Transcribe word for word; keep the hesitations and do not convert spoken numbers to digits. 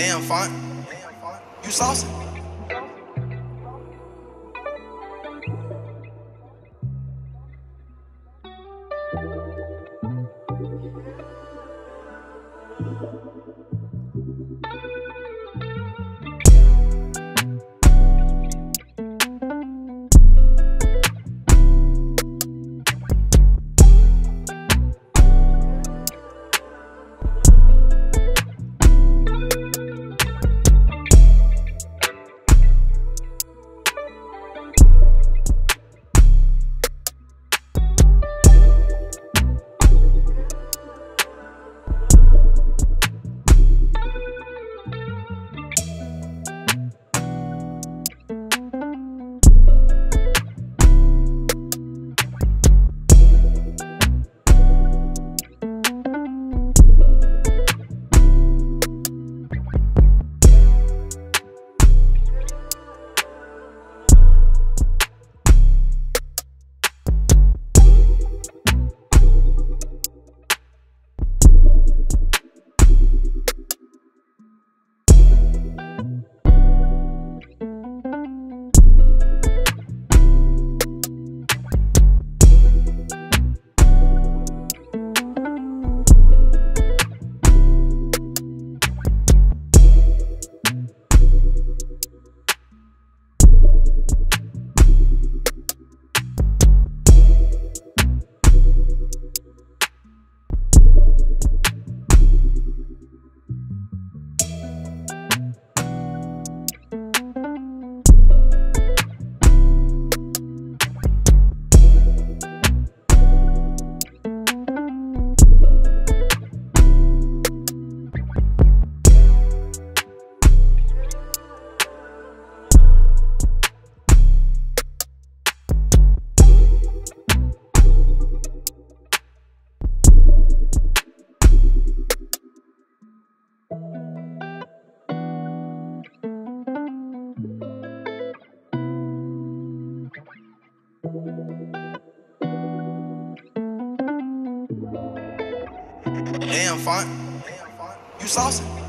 Damn, font. You saucy? Damn, font. You saucy?